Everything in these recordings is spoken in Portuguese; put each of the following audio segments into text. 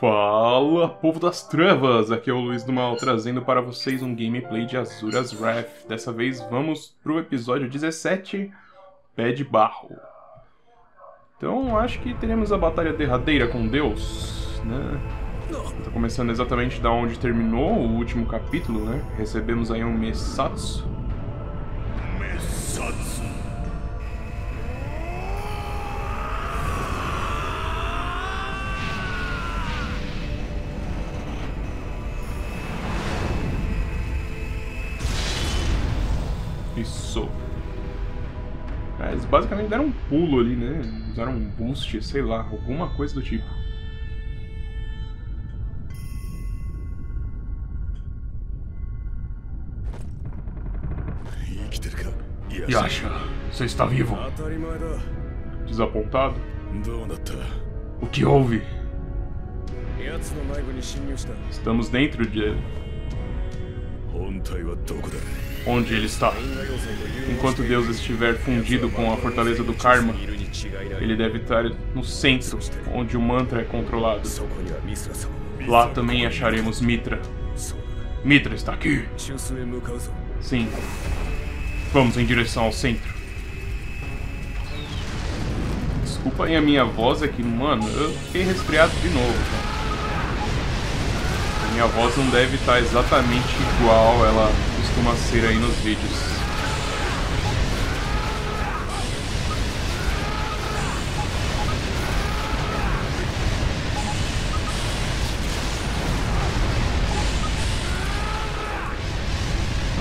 Fala, povo das trevas! Aqui é o Luiz do Mal, trazendo para vocês um gameplay de Asura's Wrath. Dessa vez vamos pro episódio 17, Pé de Barro. Então acho que teremos a batalha derradeira com Deus, né? Tá começando exatamente da onde terminou o último capítulo, né? Recebemos aí um Messatsu. Isso. Mas basicamente deram um pulo ali, né? Usaram um boost, sei lá, alguma coisa do tipo. Yasha, você está vivo? Desapontado? O que houve? Estamos dentro dele. Onde ele está? Enquanto Deus estiver fundido com a fortaleza do Karma, ele deve estar no centro, onde o mantra é controlado. Lá também acharemos Mitra. Mitra está aqui! Sim. Vamos em direção ao centro. Desculpa aí a minha voz, é que, mano, eu fiquei resfriado de novo. Minha voz não deve estar exatamente igual ela costuma ser aí nos vídeos.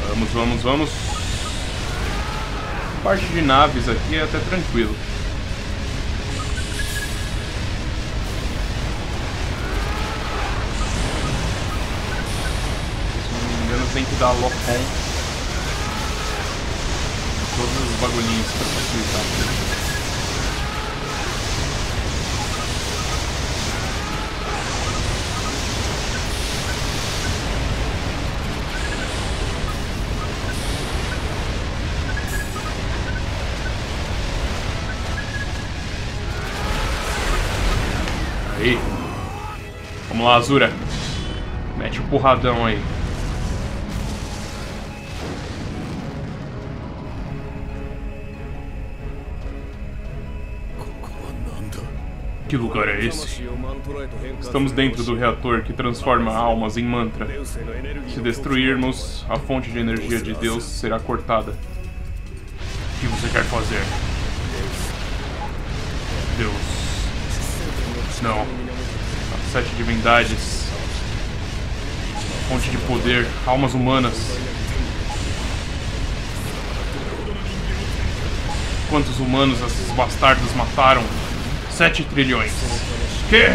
Vamos, vamos, vamos. A parte de naves aqui é até tranquilo. Tem que dar lock on em todos os bagulhinhos para facilitar. Aí, vamos lá, Asura, mete o porradão aí. Que lugar é esse? Estamos dentro do reator que transforma almas em mantra. Se destruirmos, a fonte de energia de Deus será cortada. O que você quer fazer? Deus. Não. As sete divindades. A fonte de poder. Almas humanas. Quantos humanos esses bastardos mataram? 7 trilhões. Que?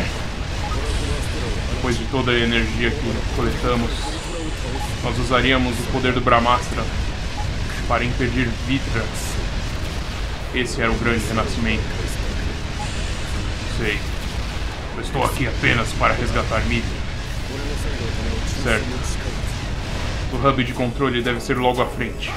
Depois de toda a energia que coletamos, nós usaríamos o poder do Brahmastra para impedir Vitra. Esse era o grande renascimento. Sei. Eu estou aqui apenas para resgatar Mitra. Certo. O hub de controle deve ser logo à frente.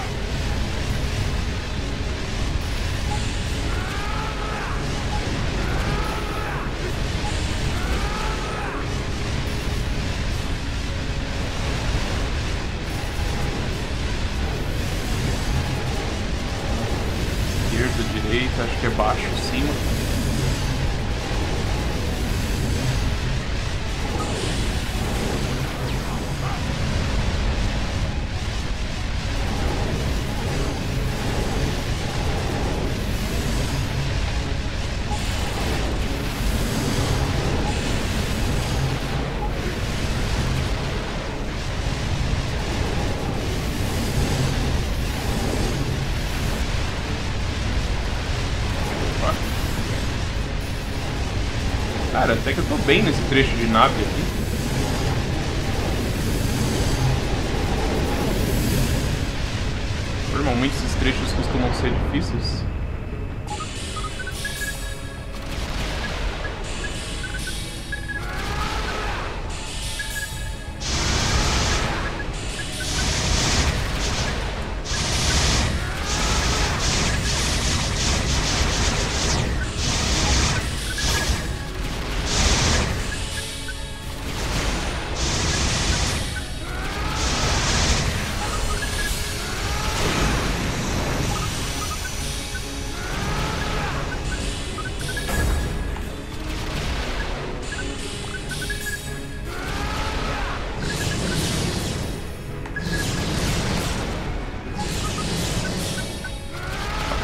Acho que é baixo, cima. Cara, até que eu tô bem nesse trecho de nave aqui. Normalmente esses trechos costumam ser difíceis.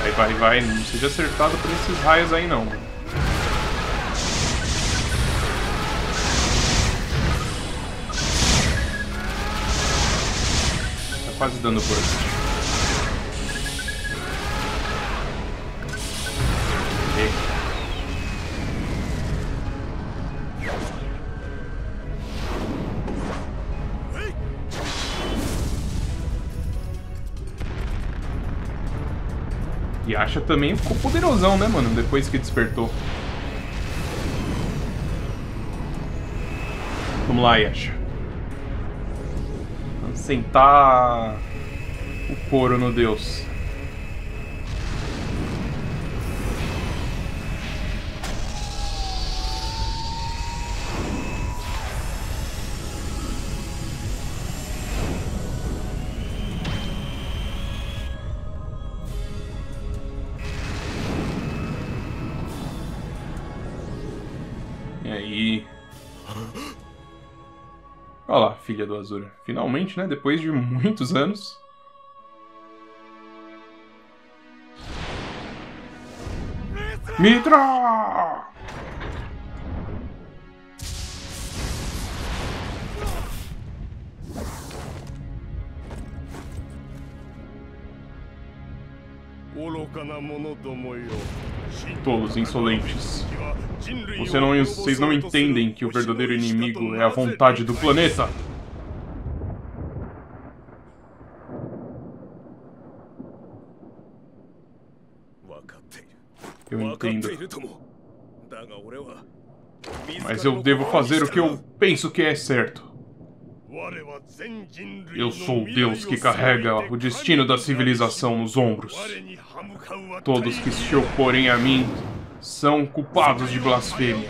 Vai, vai, vai. Não seja acertado por esses raios aí, não. Tá quase dando burst. E... Yasha também ficou poderosão, né, mano? Depois que despertou. Vamos lá, Yasha. Vamos sentar o couro no Deus. Olha lá, filha do Asura. Finalmente, né? Depois de muitos anos. Mitra! Tolos insolentes. Vocês não entendem que o verdadeiro inimigo é a vontade do planeta. Eu entendo. Mas eu devo fazer o que eu penso que é certo. Eu sou o Deus que carrega o destino da civilização nos ombros. Todos que se oporem a mim são culpados de blasfêmia.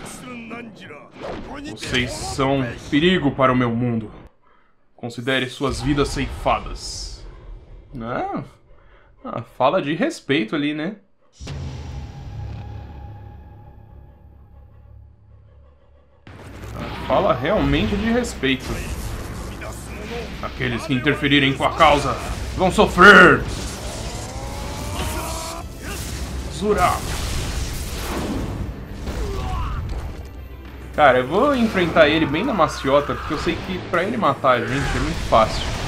Vocês são um perigo para o meu mundo. Considere suas vidas ceifadas. Ah, fala de respeito ali, né? Fala realmente de respeito. Aqueles que interferirem com a causa vão sofrer! Asura! Cara, eu vou enfrentar ele bem na maciota, porque eu sei que pra ele matar a gente é muito fácil.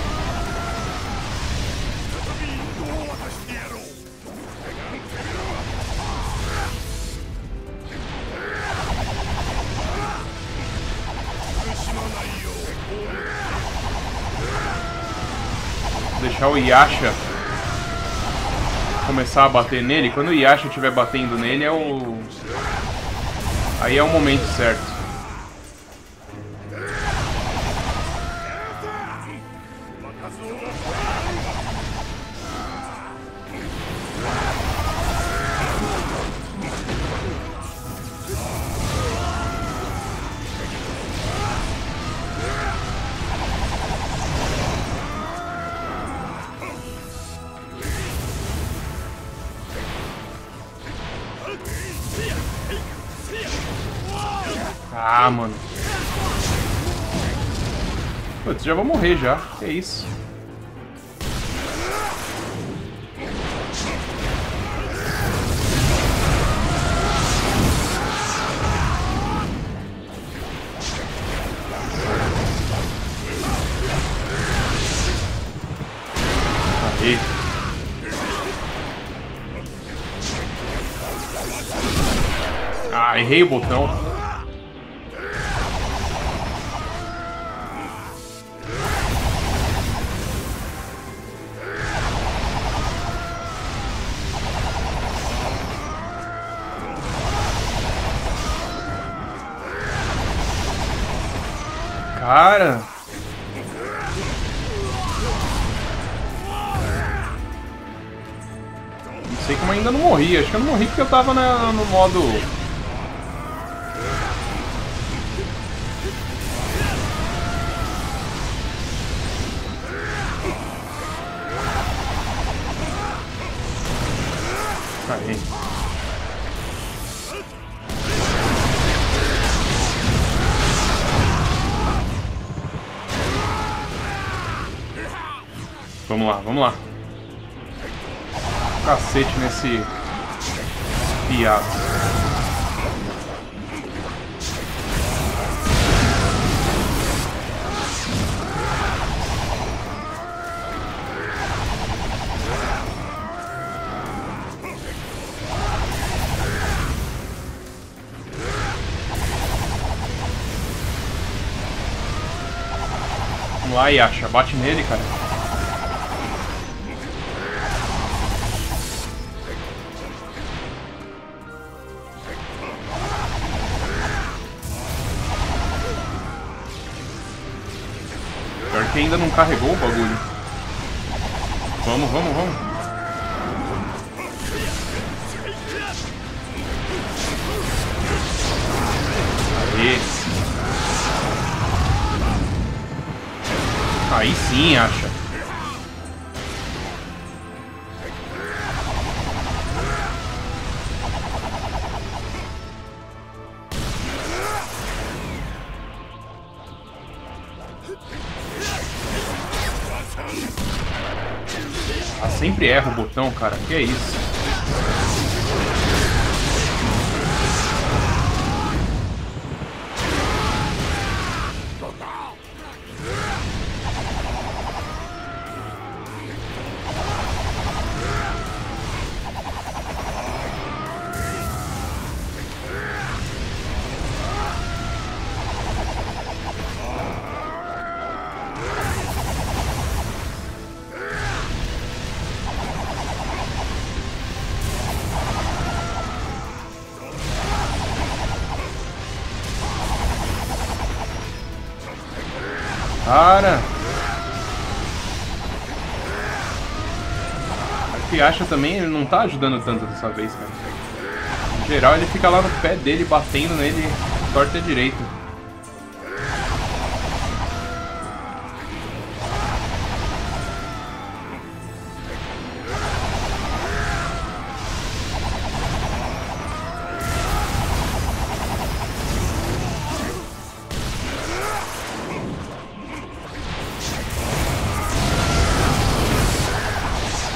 Deixar o Yasha começar a bater nele. Quando o Yasha estiver batendo nele, aí é o momento certo. Ah, mano. Putz, já vou morrer já. Que isso? Aí. Ah, errei o botão. Cara. Não sei como ainda não morri. Acho que eu não morri porque eu tava no modo... Aí. Vamos lá, vamos lá. cacete nesse piado. Vamos lá, Yasha, bate nele, cara. Que ainda não carregou o bagulho. Vamos, vamos, vamos. Aê. Aí sim, acha. Sempre erra o botão, cara. Que é isso? Cara, a Piacha também ele não tá ajudando tanto dessa vez, cara. Em geral ele fica lá no pé dele, batendo nele, torta direito.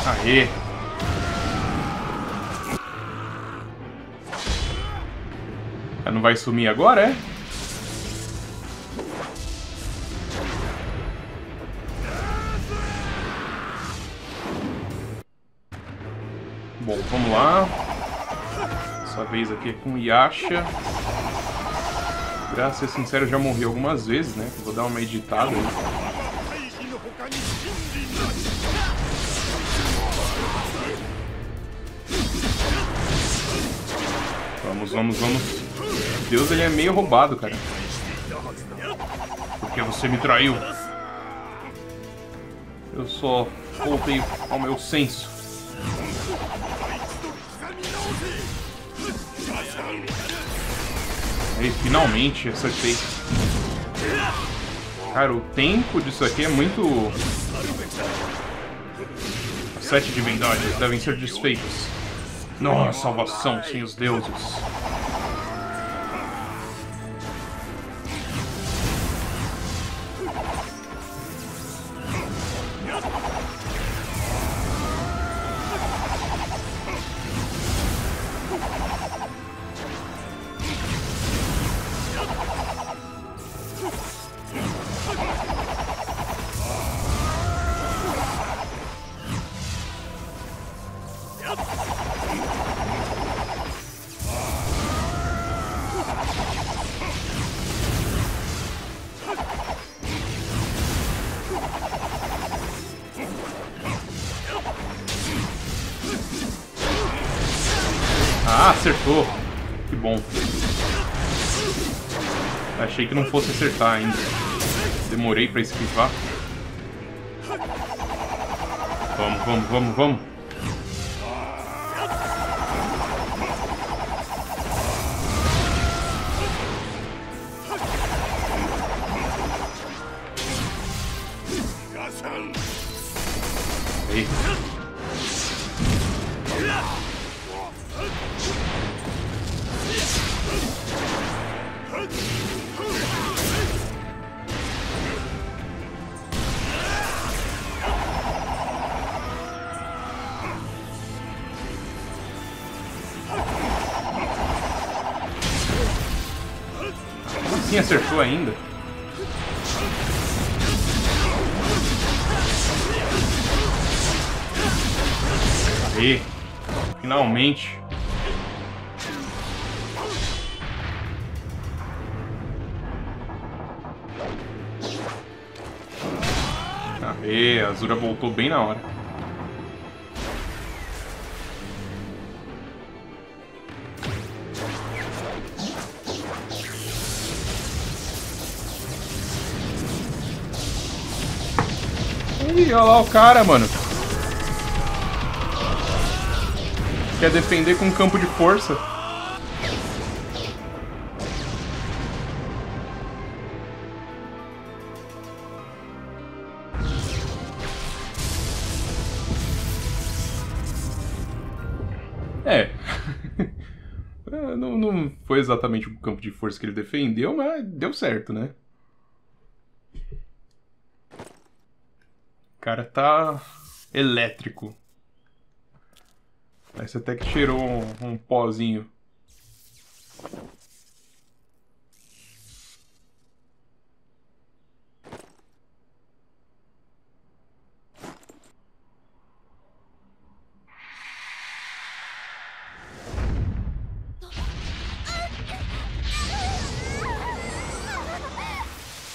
Aê! Ela não vai sumir agora, é? Bom, vamos lá. Dessa vez aqui é com Yasha. Pra ser sincero, eu já morri algumas vezes, né? Vou dar uma editada aí. Vamos, vamos, vamos. Deus, ele é meio roubado, cara. Porque você me traiu. Eu só voltei ao meu senso. E finalmente acertei. Cara, o tempo disso aqui é muito... As 7 divindades devem ser desfeitas. Nossa, salvação sem os deuses. Ah, acertou. Que bom. Achei que não fosse acertar ainda. Demorei pra esquivar. Vamos, vamos, vamos, vamos. Aí. assim acertou ainda? Aê! Finalmente! Aê! A Asura voltou bem na hora. Ih, olha lá o cara, mano. Quer defender com um campo de força. É. Não foi exatamente o campo de força que ele defendeu, mas deu certo, né? O cara tá elétrico. Parece até que cheirou um pozinho.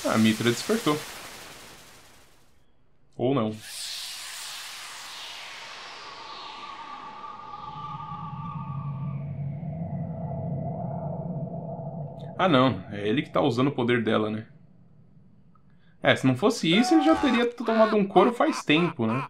A Mitra despertou. Ou não. Ah não, é ele que tá usando o poder dela, né? É, se não fosse isso, ele já teria tomado um couro faz tempo, né?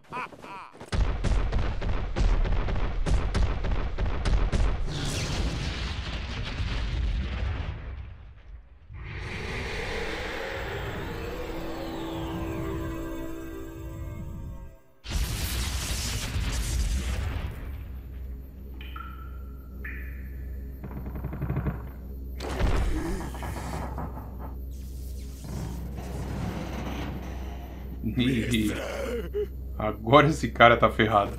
Ih, agora esse cara tá ferrado.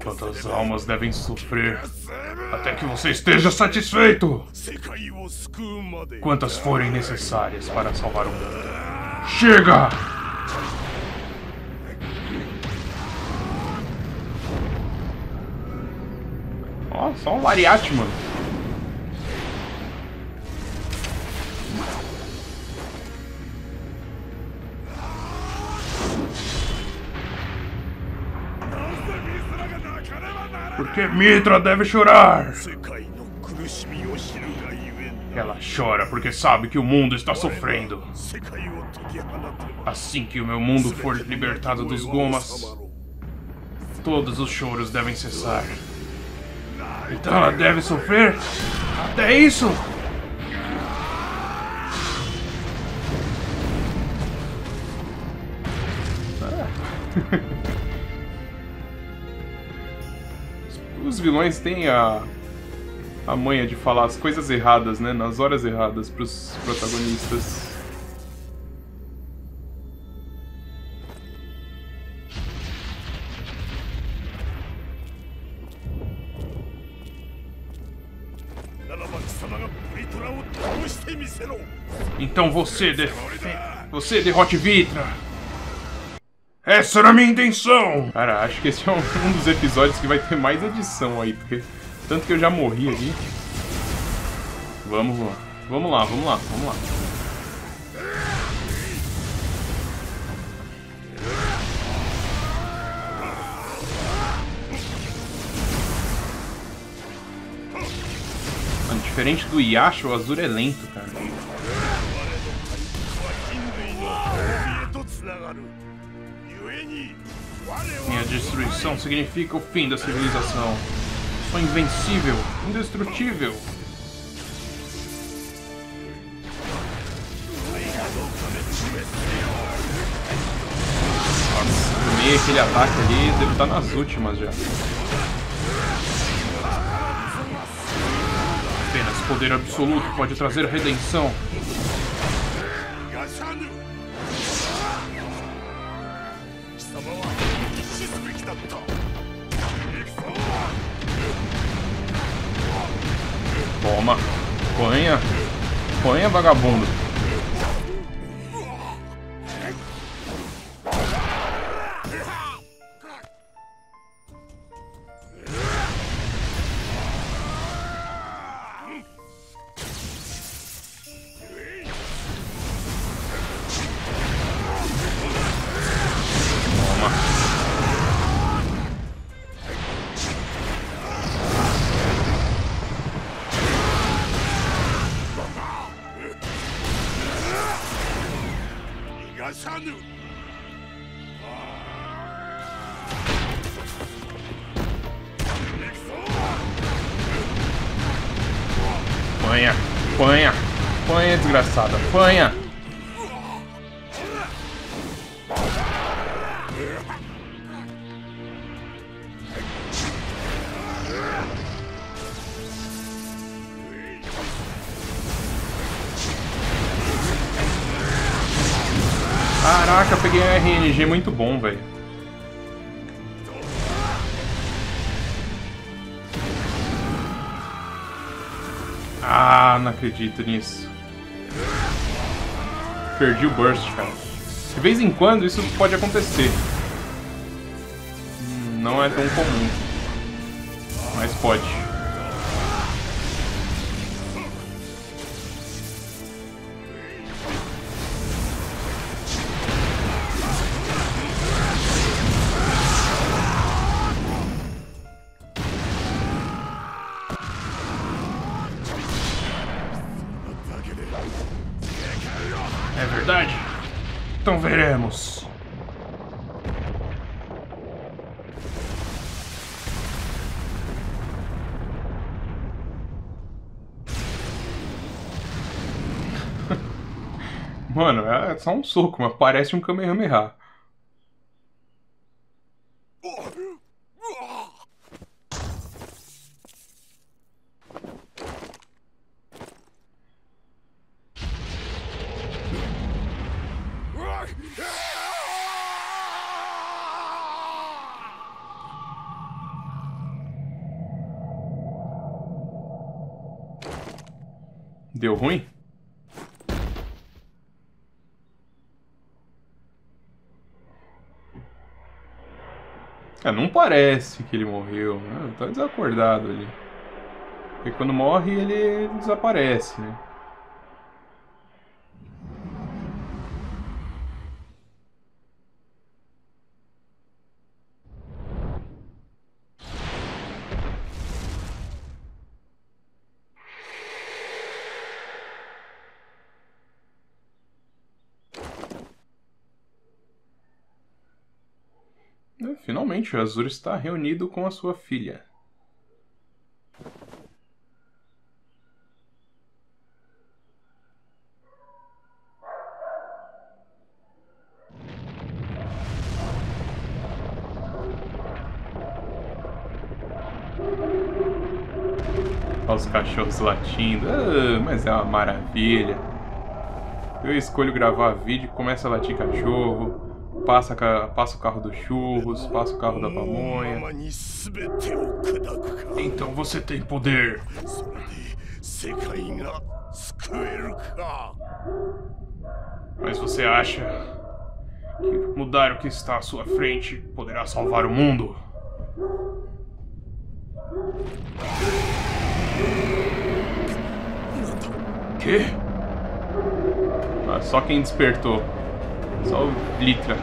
Quantas almas devem sofrer até que você esteja satisfeito? Quantas forem necessárias para salvar o mundo? Chega! Só um Ariatman. Porque Mitra deve chorar. Ela chora porque sabe que o mundo está sofrendo. Assim que o meu mundo for libertado dos gomas, todos os choros devem cessar. Então ela deve sofrer até isso! Os vilões têm a manha de falar as coisas erradas, né? Nas horas erradas pros protagonistas. Então você derrote Vitra! Essa era a minha intenção! Cara, acho que esse é um dos episódios que vai ter mais edição aí, porque tanto que eu já morri aqui. Vamos lá, vamos lá, vamos lá, vamos lá. Mano, diferente do Yasha, o Azura é lento, cara. Minha destruição significa o fim da civilização. Sou invencível, indestrutível. Nossa, aquele ataque ali deve estar nas últimas já. Apenas poder absoluto pode trazer redenção. Toma. Correnha. Correnha, vagabundo. Panha, panha, panha, desgraçada, panha. Caraca, eu peguei um RNG muito bom, velho. Ah, não acredito nisso. Perdi o burst, cara. De vez em quando isso pode acontecer. Não é tão comum. Mas pode. Então veremos. Mano, é só um soco, mas parece um Kamehameha. Deu ruim? É, não parece que ele morreu, né? Tá desacordado ali. Porque quando morre ele desaparece, né? Finalmente, o Azura está reunido com a sua filha. Olha os cachorros latindo. Ah, mas é uma maravilha. Eu escolho gravar vídeo, começa a latir cachorro. Passa o carro dos churros, passa o carro da pamonha. Então você tem poder. Mas você acha que mudar o que está à sua frente poderá salvar o mundo? Quê? Ah, só quem despertou. Só o Vitra.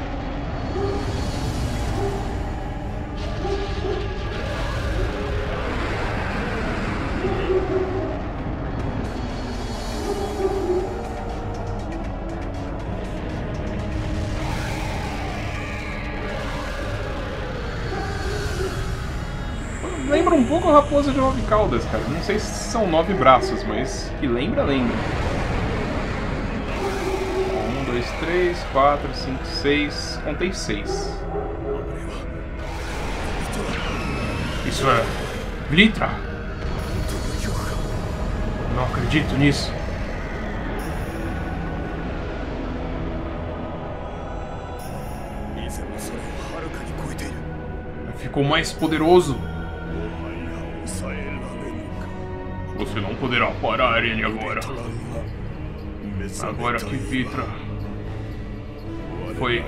Lembra um pouco a Raposa de Nove Caudas, cara. Não sei se são 9 braços, mas que lembra, lembra. 3, 4, 5, 6. Contei 6. Isso é... Vitra! Não acredito nisso. ficou mais poderoso. Você não poderá parar ele agora. Agora que Vitra foi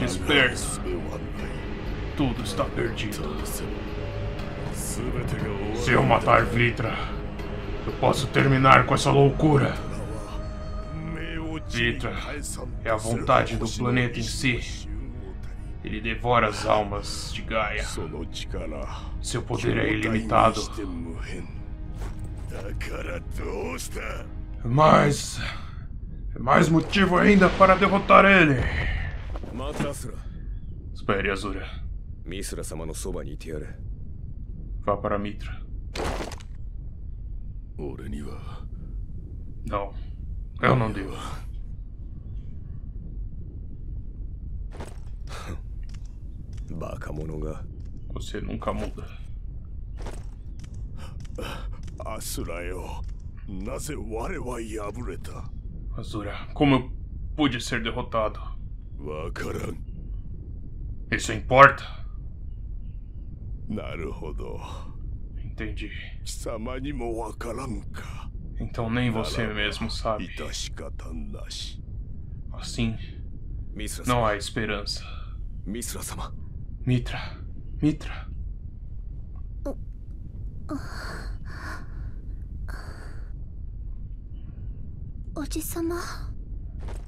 desperto, tudo está perdido. Se eu matar Vitra, eu posso terminar com essa loucura. Vitra é a vontade do planeta em si. Ele devora as almas de Gaia. Seu poder é ilimitado. Mas é mais motivo ainda para derrotar ele. Espere, Asura. Vá para Mitra. Não, eu não devo. Você nunca muda. Asura, como eu pude ser derrotado? Isso importa? Entendi. Então nem você mesmo sabe. Assim, não há esperança. Mitra. Oji-sama.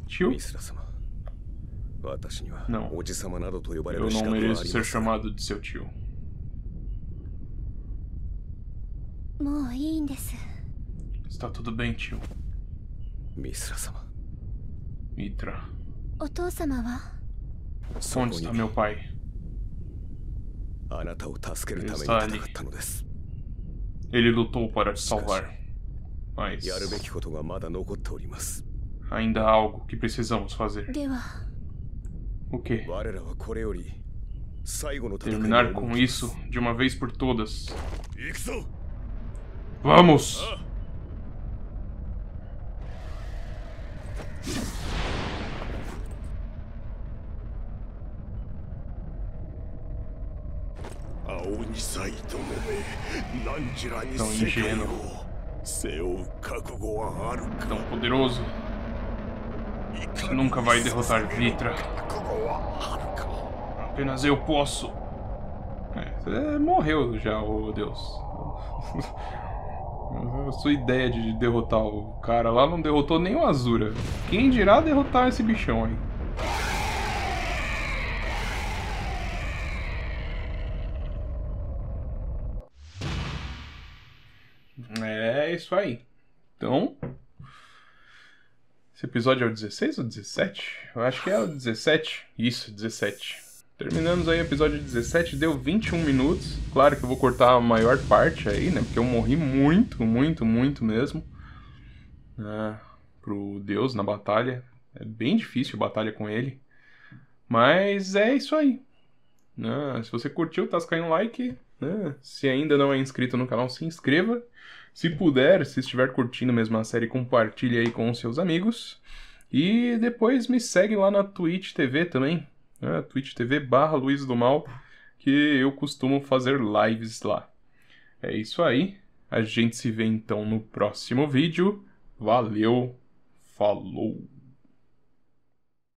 Tio? Não. Eu não mereço ser chamado de seu tio. Está tudo bem, tio. Mitra. Onde está meu pai? Ele está ali. Ele lutou para te salvar. Mas ainda há algo que precisamos fazer. O quê? Terminar com isso de uma vez por todas. Vamos! Tão ingênuo, tão poderoso, você nunca vai derrotar Vitra. Apenas eu posso. Você morreu já, oh Deus. A sua ideia de derrotar o cara lá não derrotou nem o Asura. Quem dirá derrotar esse bichão aí? É isso aí. Então, esse episódio é o 16 ou 17? Eu acho que é o 17. Isso, 17. Terminamos aí o episódio 17, deu 21 minutos. Claro que eu vou cortar a maior parte aí, né? Porque eu morri muito mesmo. Pro Deus na batalha. É bem difícil a batalha com ele. Mas é isso aí. Se você curtiu, tasca aí um like. Se ainda não é inscrito no canal, se inscreva. Se puder, se estiver curtindo mesmo a série, compartilhe aí com os seus amigos. E depois me segue lá na Twitch TV também. Twitch TV / Luiz do Mal, que eu costumo fazer lives lá. É isso aí. A gente se vê então no próximo vídeo. Valeu, falou!